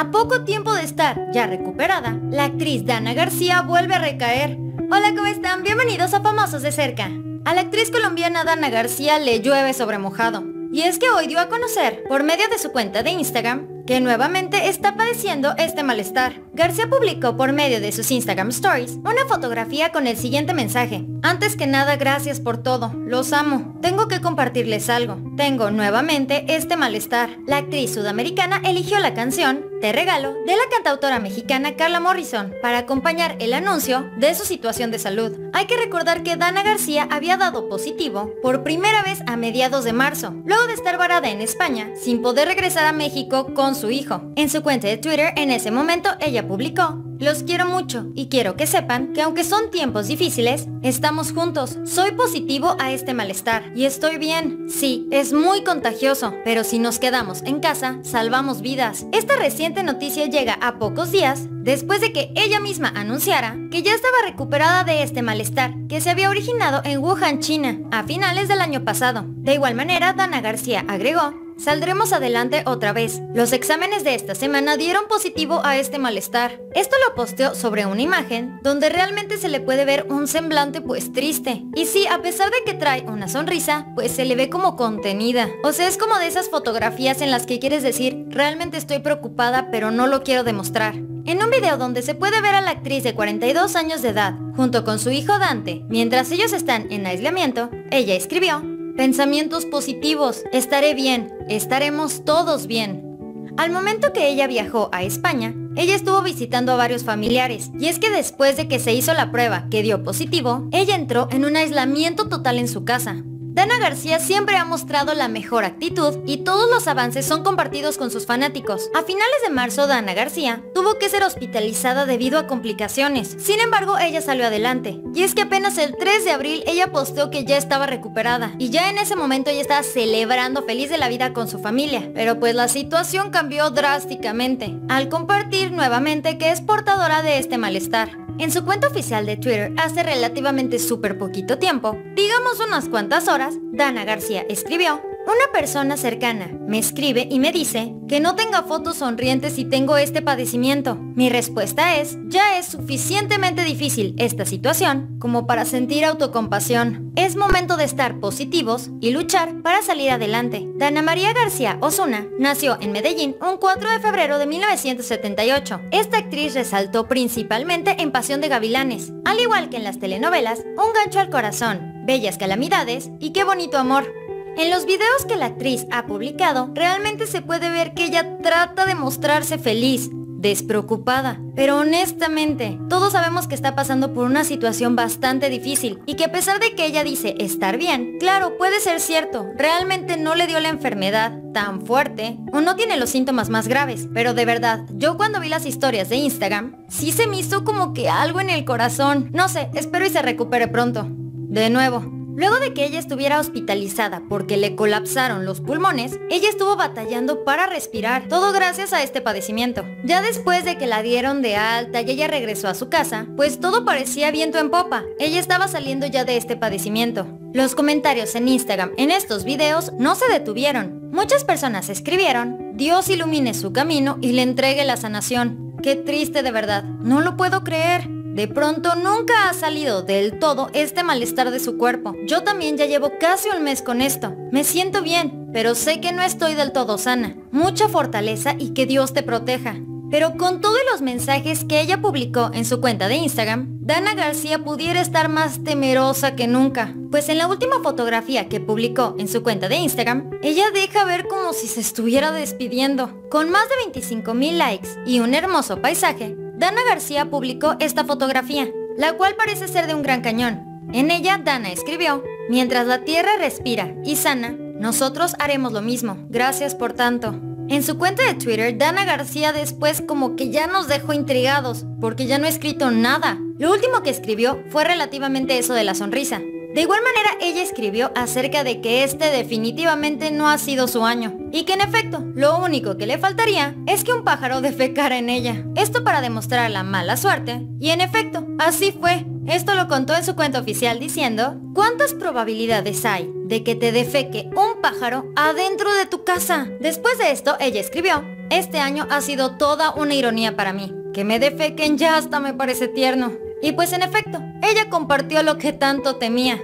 A poco tiempo de estar ya recuperada, la actriz Danna García vuelve a recaer. Hola, ¿cómo están? Bienvenidos a Famosos de Cerca. A la actriz colombiana Danna García le llueve sobre mojado. Y es que hoy dio a conocer, por medio de su cuenta de Instagram, que nuevamente está padeciendo este malestar. García publicó por medio de sus Instagram Stories una fotografía con el siguiente mensaje. Antes que nada, gracias por todo, los amo, tengo que compartirles algo. Tengo nuevamente este malestar. La actriz sudamericana eligió la canción Te Regalo de la cantautora mexicana Carla Morrison para acompañar el anuncio de su situación de salud. Hay que recordar que Danna García había dado positivo por primera vez a mediados de marzo, luego de estar varada en España sin poder regresar a México con su hijo. En su cuenta de Twitter en ese momento ella publicó: los quiero mucho y quiero que sepan que aunque son tiempos difíciles, estamos juntos. Soy positivo a este malestar y estoy bien. Sí, es muy contagioso, pero si nos quedamos en casa, salvamos vidas. Esta reciente noticia llega a pocos días después de que ella misma anunciara que ya estaba recuperada de este malestar que se había originado en Wuhan, China, a finales del año pasado. De igual manera, Danna García agregó: saldremos adelante otra vez. Los exámenes de esta semana dieron positivo a este malestar. Esto lo posteó sobre una imagen donde realmente se le puede ver un semblante pues triste. Y sí, a pesar de que trae una sonrisa, pues se le ve como contenida. O sea, es como de esas fotografías en las que quieres decir, realmente estoy preocupada pero no lo quiero demostrar. En un video donde se puede ver a la actriz de 42 años de edad, junto con su hijo Dante, mientras ellos están en aislamiento, ella escribió: pensamientos positivos, estaré bien, estaremos todos bien. Al momento que ella viajó a España, ella estuvo visitando a varios familiares, y es que después de que se hizo la prueba que dio positivo, ella entró en un aislamiento total en su casa. Danna García siempre ha mostrado la mejor actitud y todos los avances son compartidos con sus fanáticos. A finales de marzo, Danna García tuvo que ser hospitalizada debido a complicaciones. Sin embargo, ella salió adelante. Y es que apenas el 3 de abril ella posteó que ya estaba recuperada. Y ya en ese momento ella estaba celebrando feliz de la vida con su familia. Pero pues la situación cambió drásticamente al compartir nuevamente que es portadora de este malestar. En su cuenta oficial de Twitter hace relativamente súper poquito tiempo, digamos unas cuantas horas, Danna García escribió: una persona cercana me escribe y me dice que no tenga fotos sonrientes si tengo este padecimiento. Mi respuesta es: ya es suficientemente difícil esta situación como para sentir autocompasión. Es momento de estar positivos y luchar para salir adelante. Danna María García Osuna nació en Medellín un 4 de febrero de 1978. Esta actriz resaltó principalmente en Pasión de Gavilanes, al igual que en las telenovelas Un gancho al corazón, Bellas calamidades y Qué bonito amor. En los videos que la actriz ha publicado, realmente se puede ver que ella trata de mostrarse feliz, despreocupada, pero honestamente, todos sabemos que está pasando por una situación bastante difícil y que a pesar de que ella dice estar bien, claro, puede ser cierto, realmente no le dio la enfermedad tan fuerte o no tiene los síntomas más graves, pero de verdad, yo cuando vi las historias de Instagram, sí se me hizo como que algo en el corazón, no sé, espero y se recupere pronto. De nuevo. Luego de que ella estuviera hospitalizada porque le colapsaron los pulmones, ella estuvo batallando para respirar, todo gracias a este padecimiento. Ya después de que la dieron de alta y ella regresó a su casa, pues todo parecía viento en popa, ella estaba saliendo ya de este padecimiento. Los comentarios en Instagram en estos videos no se detuvieron. Muchas personas escribieron: Dios ilumine su camino y le entregue la sanación. Qué triste de verdad, no lo puedo creer. De pronto nunca ha salido del todo este malestar de su cuerpo. Yo también ya llevo casi un mes con esto. Me siento bien, pero sé que no estoy del todo sana. Mucha fortaleza y que Dios te proteja. Pero con todos los mensajes que ella publicó en su cuenta de Instagram, Danna García pudiera estar más temerosa que nunca. Pues en la última fotografía que publicó en su cuenta de Instagram, ella deja ver como si se estuviera despidiendo. Con más de 25,000 likes y un hermoso paisaje, Danna García publicó esta fotografía, la cual parece ser de un gran cañón. En ella, Danna escribió: mientras la tierra respira y sana, nosotros haremos lo mismo. Gracias por tanto. En su cuenta de Twitter, Danna García después como que ya nos dejó intrigados, porque ya no ha escrito nada. Lo último que escribió fue relativamente eso de la sonrisa. De igual manera, ella escribió acerca de que este definitivamente no ha sido su año, y que en efecto, lo único que le faltaría es que un pájaro defecara en ella. Esto para demostrar la mala suerte, y en efecto, así fue. Esto lo contó en su cuenta oficial diciendo: ¿cuántas probabilidades hay de que te defeque un pájaro adentro de tu casa? Después de esto, ella escribió: Este año ha sido toda una ironía para mí. Que me defequen ya hasta me parece tierno. Y pues en efecto, ella compartió lo que tanto temía.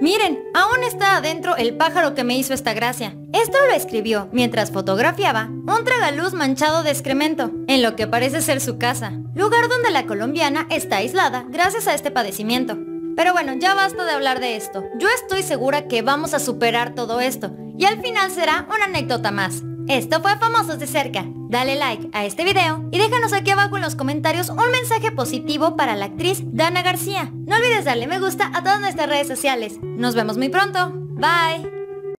Miren, aún está adentro el pájaro que me hizo esta gracia. Esto lo escribió mientras fotografiaba un tragaluz manchado de excremento, en lo que parece ser su casa, lugar donde la colombiana está aislada gracias a este padecimiento. Pero bueno, ya basta de hablar de esto. Yo estoy segura que vamos a superar todo esto, y al final será una anécdota más. Esto fue Famosos de Cerca. Dale like a este video y déjanos aquí abajo en los comentarios un mensaje positivo para la actriz Danna García. No olvides darle me gusta a todas nuestras redes sociales. Nos vemos muy pronto. Bye.